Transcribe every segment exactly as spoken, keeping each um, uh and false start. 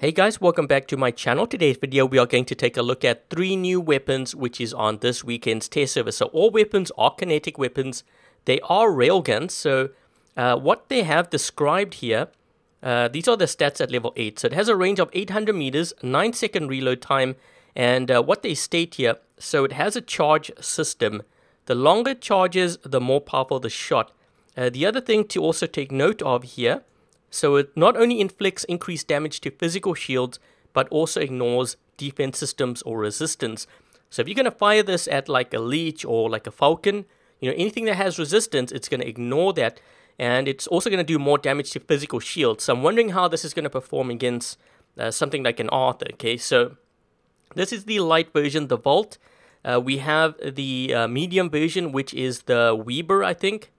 Hey guys, welcome back to my channel. Today's video we are going to take a look at three new weapons which is on this weekend's test server. So all weapons are kinetic weapons. They are railguns. So uh, what they have described here, uh, these are the stats at level eight. So it has a range of eight hundred meters, nine second reload time, and uh, what they state here, so it has a charge system. The longer it charges, the more powerful the shot. Uh, the other thing to also take note of here, so it not only inflicts increased damage to physical shields, but also ignores defense systems or resistance. So if you're going to fire this at like a Leech or like a Falcon, you know, anything that has resistance, it's going to ignore that. And it's also going to do more damage to physical shields. So I'm wondering how this is going to perform against uh, something like an Arthur. Okay, so this is the light version, the Volt. Uh, we have the uh, medium version, which is the Weber, I think.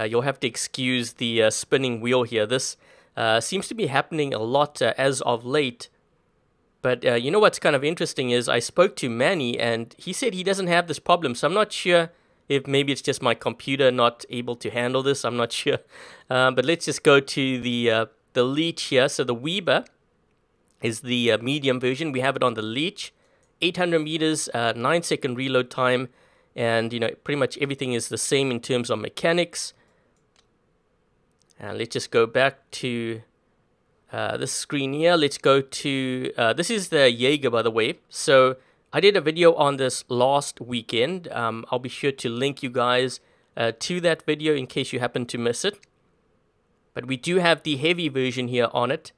Uh, you'll have to excuse the uh, spinning wheel here. This uh, seems to be happening a lot uh, as of late. But uh, you know what's kind of interesting is I spoke to Manny and he said he doesn't have this problem. So I'm not sure if maybe it's just my computer not able to handle this. I'm not sure. Uh, but let's just go to the, uh, the Leech here. So the Weber is the uh, medium version. We have it on the Leech. eight hundred meters, uh, nine second reload time. And, you know, pretty much everything is the same in terms of mechanics. And let's just go back to uh, this screen here. Let's go to, uh, this is the Jaeger, by the way. So I did a video on this last weekend. Um, I'll be sure to link you guys uh, to that video in case you happen to miss it. But we do have the heavy version here on it.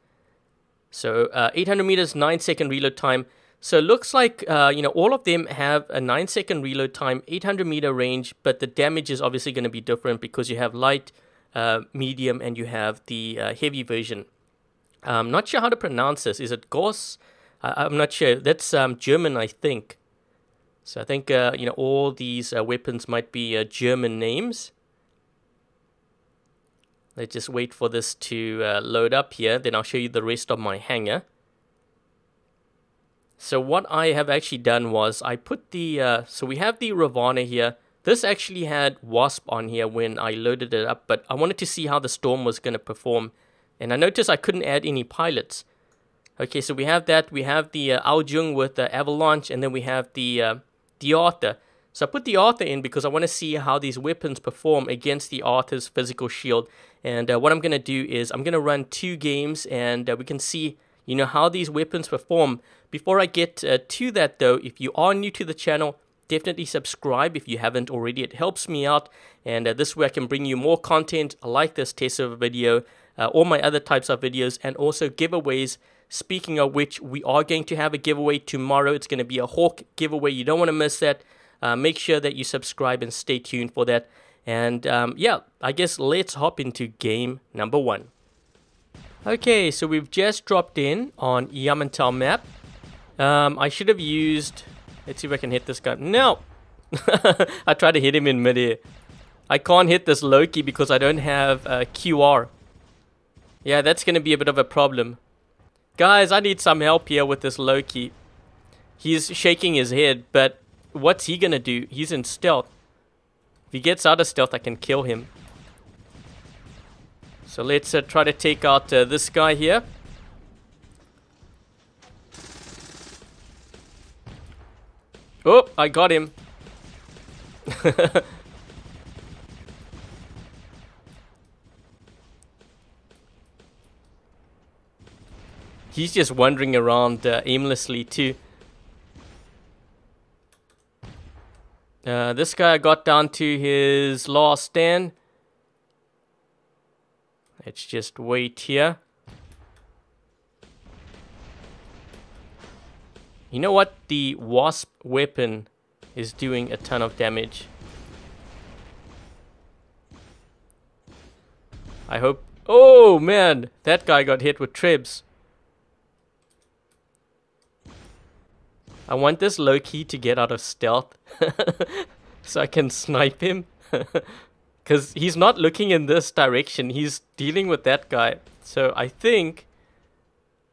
So uh, eight hundred meters, nine second reload time. So it looks like, uh, you know, all of them have a nine second reload time, eight hundred meter range, but the damage is obviously going to be different because you have light, Uh, medium, and you have the uh, heavy version. I'm not sure how to pronounce this. Is it Gauss? Uh, I'm not sure. That's um, German, I think. So I think uh, you know all these uh, weapons might be uh, German names. Let's just wait for this to uh, load up here. Then I'll show you the rest of my hangar. So what I have actually done was I put the uh, so we have the Ravana here. This actually had Wasp on here when I loaded it up, but I wanted to see how the Storm was going to perform. And I noticed I couldn't add any pilots. Okay, so we have that. We have the uh, Aljung with the Avalanche, and then we have the, uh, the Arthur. So I put the Arthur in because I want to see how these weapons perform against the Arthur's physical shield. And uh, what I'm going to do is I'm going to run two games, and uh, we can see, you know, how these weapons perform. Before I get uh, to that, though, if you are new to the channel, definitely subscribe if you haven't already. It helps me out, and uh, this way I can bring you more content like this test server video, uh, all my other types of videos, and also giveaways. Speaking of which, we are going to have a giveaway tomorrow. It's going to be a Hawk giveaway. You don't want to miss that. Uh, make sure that you subscribe and stay tuned for that. And um, yeah, I guess let's hop into game number one. Okay, so we've just dropped in on Yamantel map. Um, I should have used... Let's see if I can hit this guy. No! I tried to hit him in midair. I can't hit this Loki because I don't have uh, Q R. Yeah, that's going to be a bit of a problem. Guys, I need some help here with this Loki. He's shaking his head, but what's he going to do? He's in stealth. If he gets out of stealth, I can kill him. So let's uh, try to take out uh, this guy here. Oh, I got him. He's just wandering around uh, aimlessly too. Uh, this guy got down to his last stand. Let's just wait here. You know what? The Wasp weapon is doing a ton of damage. I hope... Oh, man! That guy got hit with trebs. I want this Loki to get out of stealth so I can snipe him. Because he's not looking in this direction. He's dealing with that guy. So I think...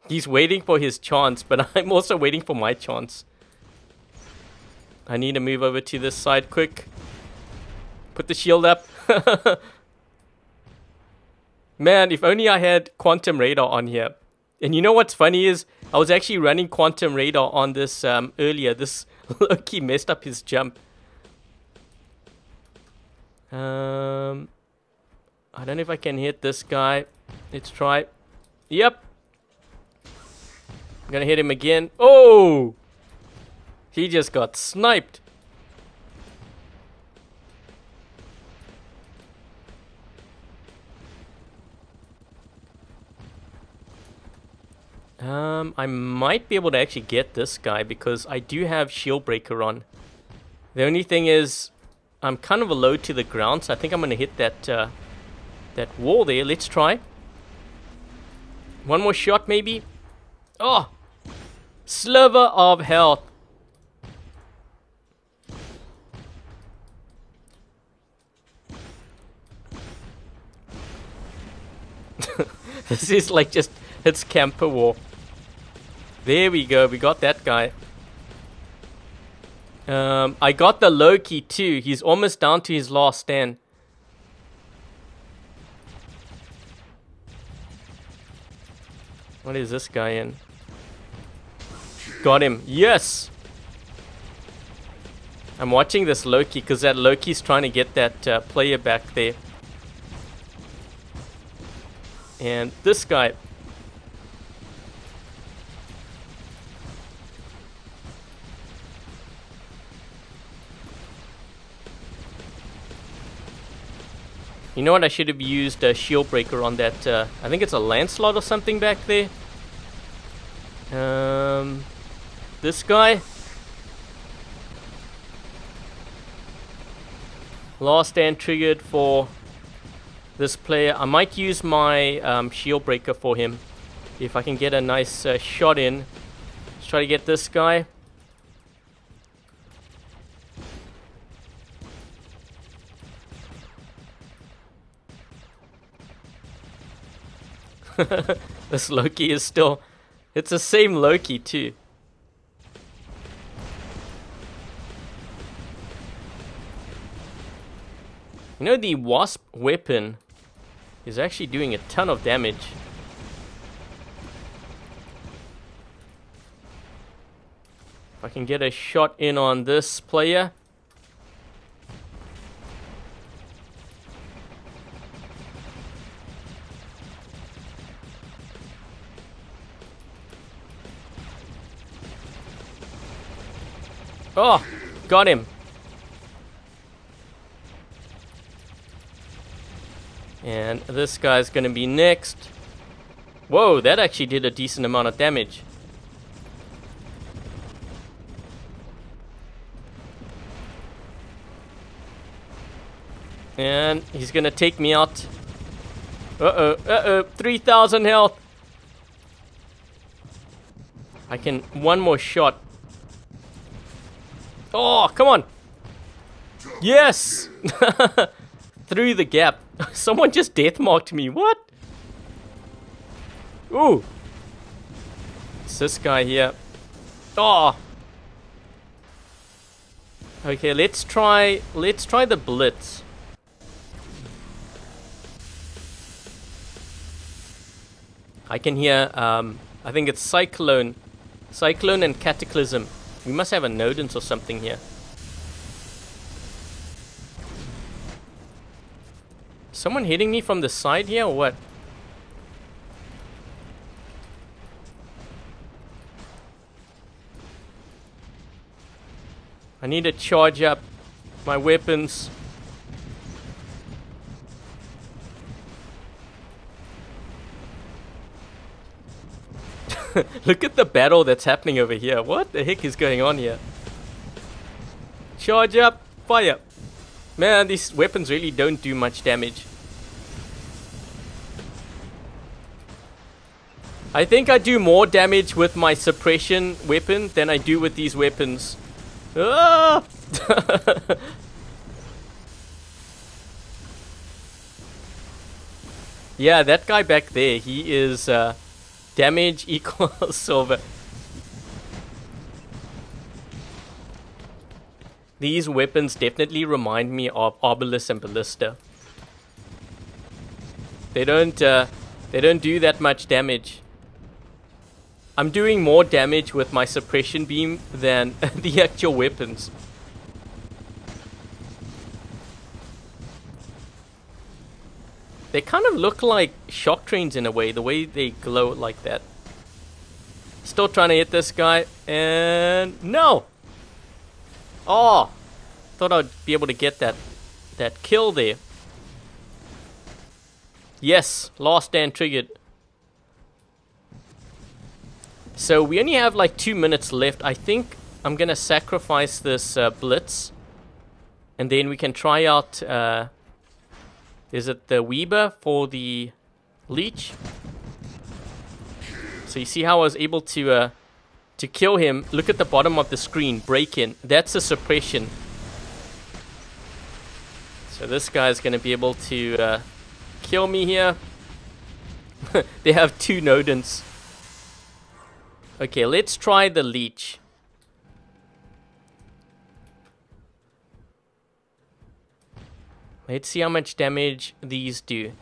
He's waiting for his chance, but I'm also waiting for my chance. I need to move over to this side quick. Put the shield up. Man, if only I had quantum radar on here. And you know what's funny is, I was actually running Quantum Radar on this um, earlier. This Loki messed up his jump. Um, I don't know if I can hit this guy. Let's try. Yep. I'm going to hit him again. Oh! He just got sniped. Um, I might be able to actually get this guy because I do have Shieldbreaker on. The only thing is, I'm kind of a low to the ground, so I think I'm going to hit that uh, that wall there. Let's try. One more shot, maybe. Oh! Sliver of health. This is like just, it's camper war. There we go, we got that guy. Um, I got the Loki too. He's almost down to his last stand. What is this guy in? Got him. Yes! I'm watching this Loki because that Loki's trying to get that uh, player back there. And this guy... You know what? I should have used a Shieldbreaker on that. Uh, I think it's a Lancelot or something back there. Um, this guy. Last stand triggered for this player. I might use my um, Shieldbreaker for him if I can get a nice uh, shot in. Let's try to get this guy. This Loki is still... It's the same Loki too. You know, the Wasp weapon is actually doing a ton of damage. If I can get a shot in on this player... Oh, got him. And this guy's gonna be next. Whoa, that actually did a decent amount of damage. And he's gonna take me out. Uh-oh, uh-oh, three thousand health. I can, one more shot. Oh, come on. Yes! Through the gap. Someone just deathmarked me. What? Ooh. It's this guy here. Oh. Okay, let's try... Let's try the Blitz. I can hear... Um, I think it's Cyclone. Cyclone and Cataclysm. We must have a Nodens or something here. Someone hitting me from the side here or what? I need to charge up my weapons. Look at the battle that's happening over here. What the heck is going on here? Charge up, fire. Man, these weapons really don't do much damage. I think I do more damage with my suppression weapon than I do with these weapons. Ah! Yeah, that guy back there, he is... Uh, damage equals silver. These weapons definitely remind me of Arbalist and Ballista. They don't, uh, they don't do that much damage. I'm doing more damage with my suppression beam than the actual weapons. They kind of look like shock trains in a way, the way they glow like that. Still trying to hit this guy, and no! Oh! Thought I'd be able to get that, that kill there. Yes, last stand triggered. So we only have like two minutes left. I think I'm gonna sacrifice this uh, blitz, and then we can try out. Uh, is it the Weber for the leech? So you see how I was able to uh, to kill him. Look at the bottom of the screen. Break in. That's a suppression. So this guy is gonna be able to uh, kill me here. They have two Nodens. Okay, let's try the leech. Let's see how much damage these do.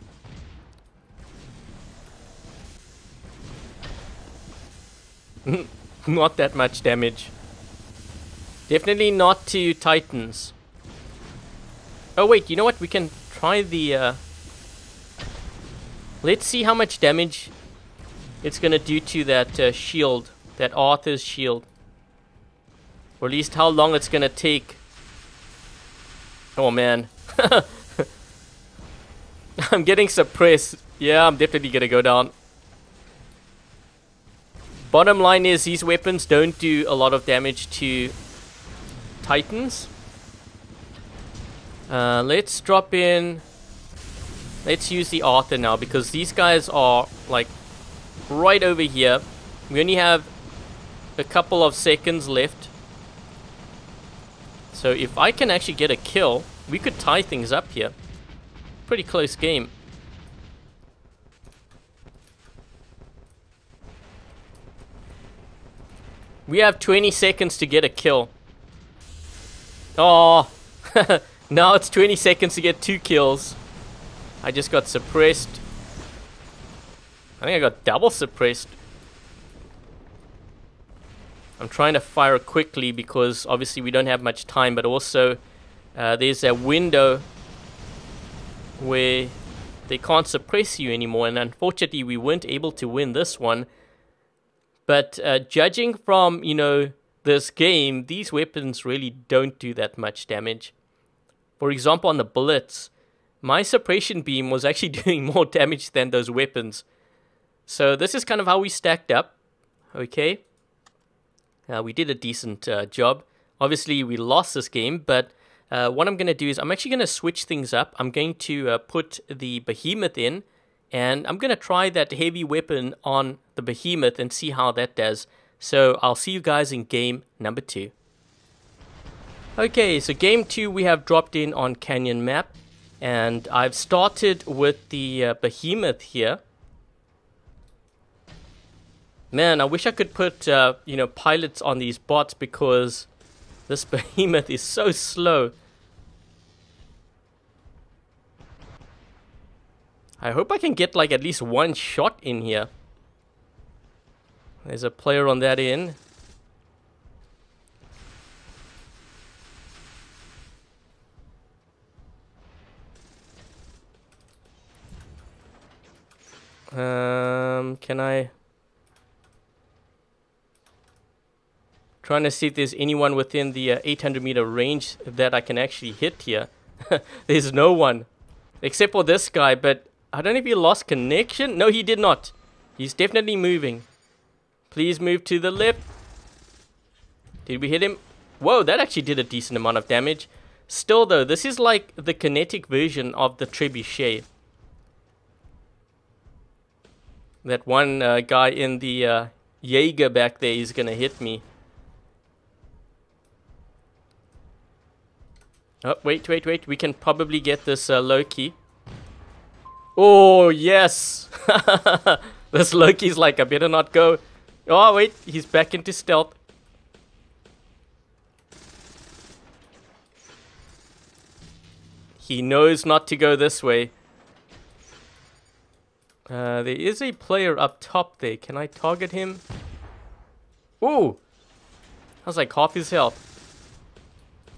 Not that much damage. Definitely not to Titans. Oh wait, you know what? We can try the... Uh... Let's see how much damage it's gonna do to that uh, shield, that Arthur's shield, or at least how long it's gonna take. Oh man, I'm getting suppressed. Yeah, I'm definitely gonna go down. Bottom line is these weapons don't do a lot of damage to Titans. Uh, let's drop in. Let's use the Arthur now because these guys are like right over here. We only have a couple of seconds left. So if I can actually get a kill, we could tie things up here. Pretty close game. We have twenty seconds to get a kill. Oh, now it's twenty seconds to get two kills. I just got suppressed. I think I got double suppressed. I'm trying to fire quickly because obviously we don't have much time, but also uh, there's a window where they can't suppress you anymore, and unfortunately we weren't able to win this one. But uh, judging from, you know, this game, these weapons really don't do that much damage. For example, on the Blitz, my suppression beam was actually doing more damage than those weapons. So this is kind of how we stacked up, okay? Uh, we did a decent uh, job. Obviously, we lost this game, but uh, what I'm going to do is I'm actually going to switch things up. I'm going to uh, put the Behemoth in, and I'm going to try that heavy weapon on the Behemoth and see how that does. So I'll see you guys in game number two. Okay, so game two, we have dropped in on Canyon Map, and I've started with the uh, Behemoth here. Man, I wish I could put, uh, you know, pilots on these bots because this Behemoth is so slow. I hope I can get, like, at least one shot in here. There's a player on that end. Um, can I... Trying to see if there's anyone within the uh, eight hundred meter range that I can actually hit here. There's no one. Except for this guy, but I don't know if he lost connection. No, he did not. He's definitely moving. Please move to the left. Did we hit him? Whoa, that actually did a decent amount of damage. Still though, this is like the kinetic version of the trebuchet. That one uh, guy in the uh, Jaeger back there is going to hit me. Oh, wait, wait, wait. We can probably get this uh, Loki. Oh, yes. This Loki's like, I better not go. Oh, wait. He's back into stealth. He knows not to go this way. Uh, there is a player up top there. Can I target him? Ooh! I was like half his health.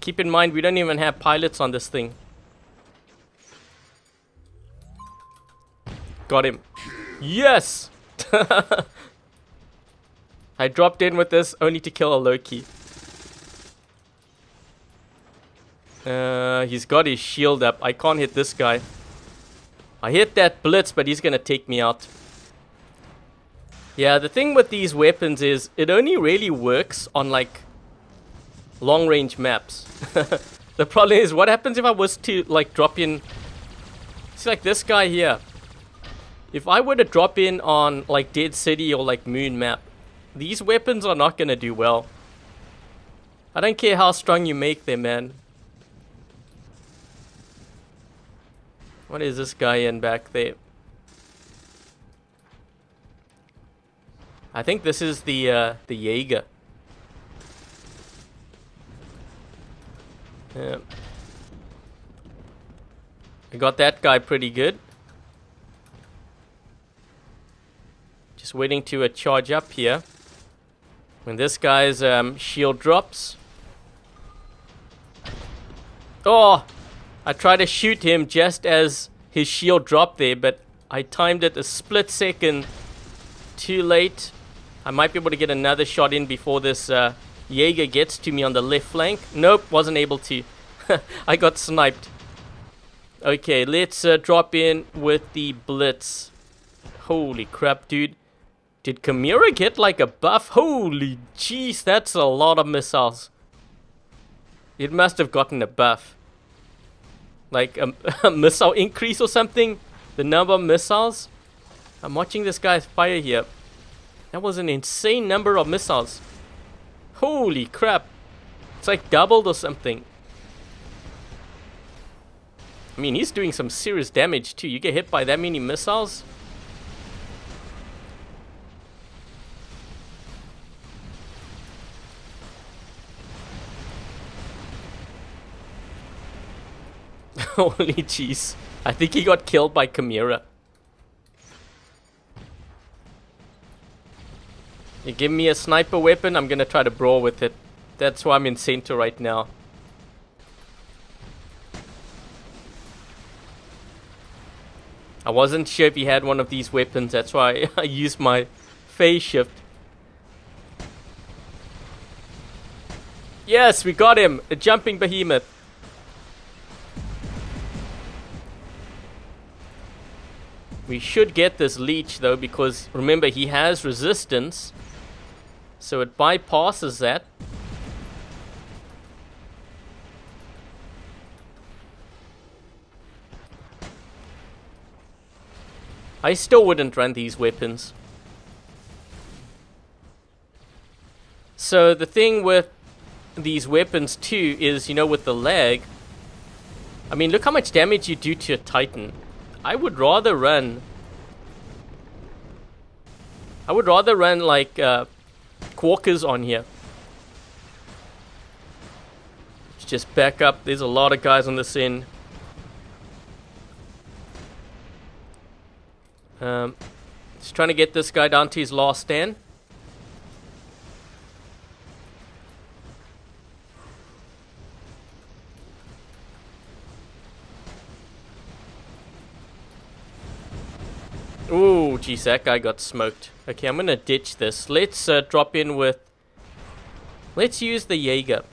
Keep in mind, we don't even have pilots on this thing. Got him. Yes! I dropped in with this only to kill a Loki. Uh, he's got his shield up. I can't hit this guy. I hit that Blitz, but he's gonna take me out. Yeah, the thing with these weapons is it only really works on like long-range maps. The problem is, what happens if I was to like drop in? See, like this guy here. If I were to drop in on like Dead City or like Moon Map, these weapons are not gonna do well. I don't care how strong you make them, man. What is this guy in back there? I think this is the uh, the Jaeger. Yeah. I got that guy pretty good. Just waiting to uh, charge up here. When this guy's um, shield drops. Oh! I tried to shoot him just as his shield dropped there, but I timed it a split second too late. I might be able to get another shot in before this uh, Jaeger gets to me on the left flank. Nope, wasn't able to. I got sniped. Okay, let's uh, drop in with the Blitz. Holy crap, dude. Did Chimera get like a buff? Holy jeez, that's a lot of missiles. It must have gotten a buff. Like a, a missile increase or something. The number of missiles. I'm watching this guy's fire here. That was an insane number of missiles. Holy crap. It's like doubled or something. I mean, he's doing some serious damage too. You get hit by that many missiles. Holy jeez. I think he got killed by Chimera. You give me a sniper weapon, I'm gonna try to brawl with it. That's why I'm in center right now. I wasn't sure if he had one of these weapons, that's why I used my phase shift. Yes, we got him! A jumping behemoth. We should get this Leech though, because remember he has resistance, so it bypasses that. I still wouldn't run these weapons. So the thing with these weapons too is, you know, with the lag, I mean, look how much damage you do to a Titan. I would rather run I would rather run like uh, Quarkers on here. Let's just back up. There's a lot of guys on this end. Um, just trying to get this guy down to his last stand. Oh, geez, that guy got smoked. Okay, I'm gonna ditch this. Let's uh, drop in with... Let's use the Jaeger.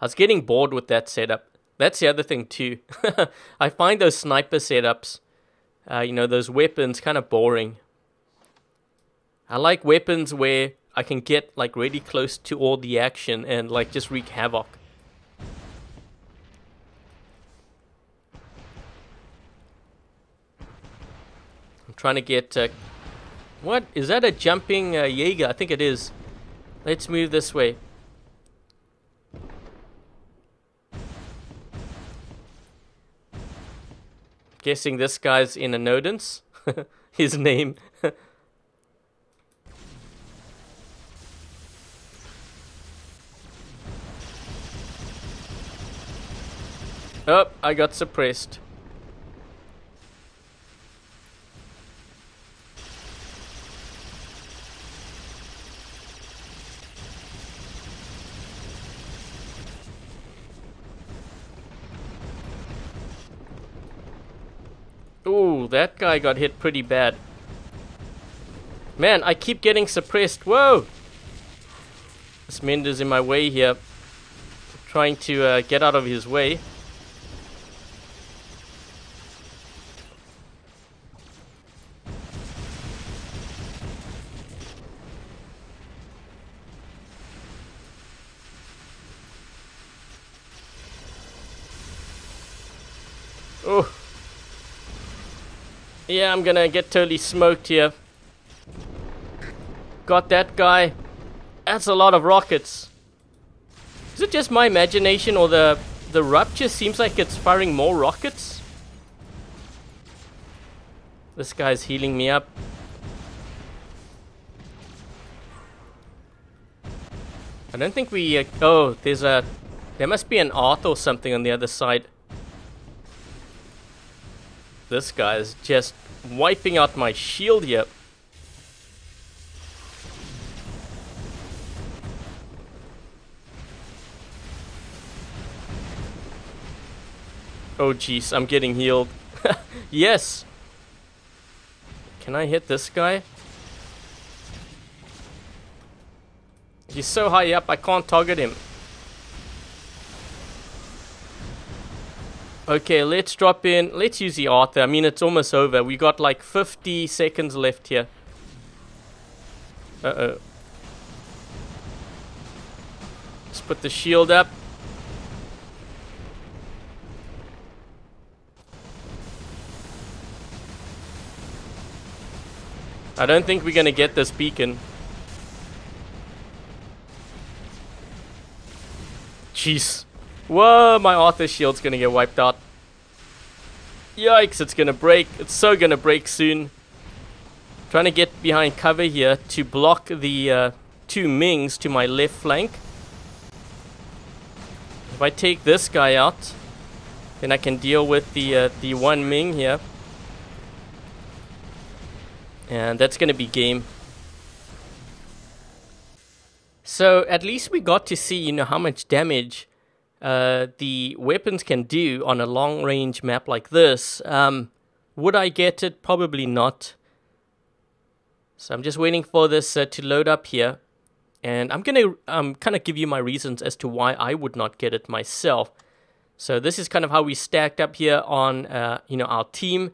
I was getting bored with that setup. That's the other thing, too. I find those sniper setups, uh, you know, those weapons kind of boring. I like weapons where I can get, like, really close to all the action and, like, just wreak havoc. Trying to get uh, what is that, a jumping uh, Jaeger? I think it is. Let's move this way. Guessing this guy's in a Nodens. His name. Oh, I got suppressed. that guy got hit pretty bad. Man, I keep getting suppressed. Whoa! This Mender's in my way here. Trying to uh, get out of his way. Oh. Yeah, I'm gonna get totally smoked here. Got that guy. That's a lot of rockets. Is it just my imagination, or the the rupture seems like it's firing more rockets? This guy's healing me up. I don't think we... Uh, oh, there's a... There must be an Arthur or something on the other side. This guy is just wiping out my shield here. Oh jeez, I'm getting healed. Yes! Can I hit this guy? He's so high up, I can't target him. Okay, let's drop in. Let's use the Arthur. I mean, it's almost over. We got like fifty seconds left here. Uh-oh. Let's put the shield up. I don't think we're gonna get this beacon. Jeez. Whoa, my Arthur shield's gonna get wiped out. Yikes, it's gonna break. It's so gonna break soon. Trying to get behind cover here to block the uh, two Mings to my left flank. If I take this guy out, then I can deal with the, uh, the one Ming here. And that's gonna be game. So at least we got to see, you know, how much damage Uh, the weapons can do on a long-range map like this. Um, would I get it? Probably not. So I'm just waiting for this uh, to load up here, and I'm gonna um, kind of give you my reasons as to why I would not get it myself. So this is kind of how we stacked up here on uh, you know, our team.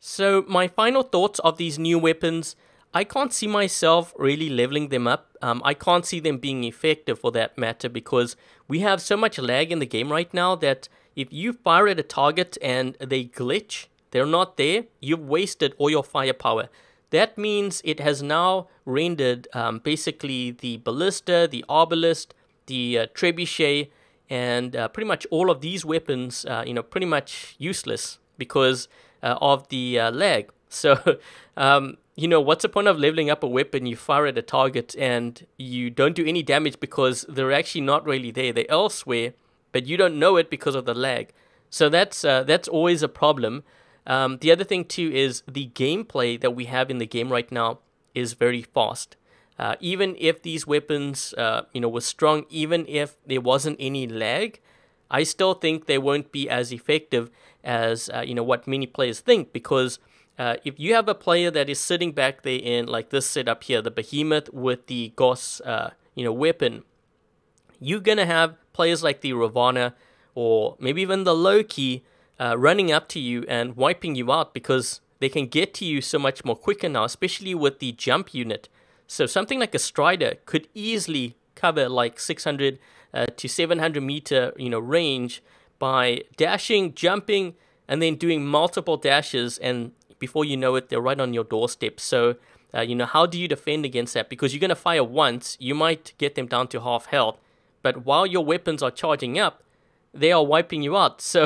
So my final thoughts of these new weapons: I can't see myself really leveling them up. Um, I can't see them being effective for that matter, because we have so much lag in the game right now that if you fire at a target and they glitch, they're not there, you've wasted all your firepower. That means it has now rendered um, basically the ballista, the arbalist, the uh, trebuchet, and uh, pretty much all of these weapons, uh, you know, pretty much useless because uh, of the uh, lag. So, um, you know, what's the point of leveling up a weapon? You fire at a target and you don't do any damage because they're actually not really there. They're elsewhere, but you don't know it because of the lag. So that's uh, that's always a problem. Um, the other thing too is the gameplay that we have in the game right now is very fast. Uh, even if these weapons, uh, you know, were strong, even if there wasn't any lag, I still think they won't be as effective as, uh, you know, what many players think, because Uh, if you have a player that is sitting back there in like this setup here, the Behemoth with the Gauss, uh, you know, weapon, you're gonna have players like the Ravana or maybe even the Loki uh, running up to you and wiping you out, because they can get to you so much more quicker now, especially with the jump unit. So something like a Strider could easily cover like six hundred uh, to seven hundred meter, you know, range by dashing, jumping, and then doing multiple dashes, and before you know it, they're right on your doorstep. So, uh, you know, how do you defend against that? Because you're going to fire once, you might get them down to half health, but while your weapons are charging up, they are wiping you out. So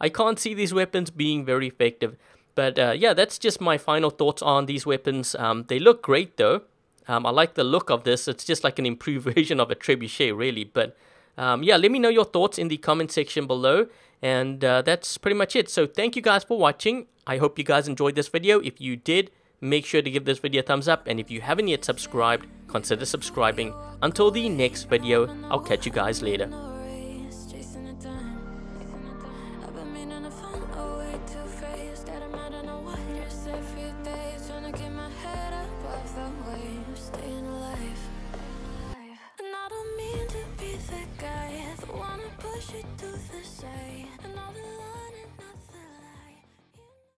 I can't see these weapons being very effective. But uh, yeah, that's just my final thoughts on these weapons. Um, they look great though. Um, I like the look of this. It's just like an improved version of a trebuchet really. But um, yeah, let me know your thoughts in the comment section below. And uh, that's pretty much it. So thank you guys for watching. I hope you guys enjoyed this video. If you did, make sure to give this video a thumbs up. And if you haven't yet subscribed, consider subscribing. Until the next video, I'll catch you guys later. To the side, another line.